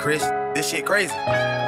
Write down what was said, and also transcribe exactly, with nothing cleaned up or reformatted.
Chris. This shit crazy.